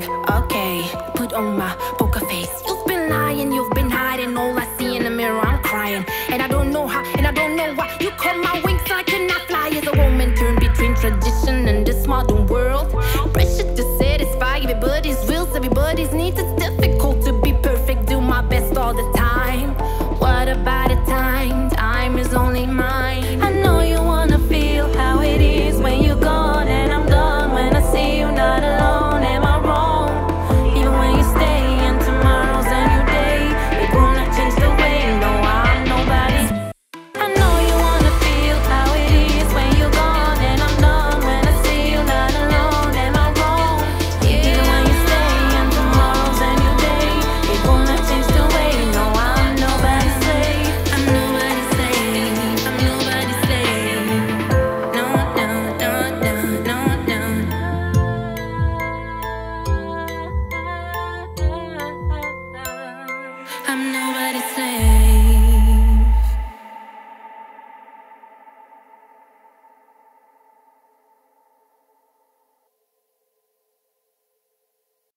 like, okay, put on my poker face. You've been lying, you've been hiding. All I see in the mirror, I'm crying. And I don't know how, and I don't know why. You caught my wings, so I could not fly. As a woman, torn between tradition and the smart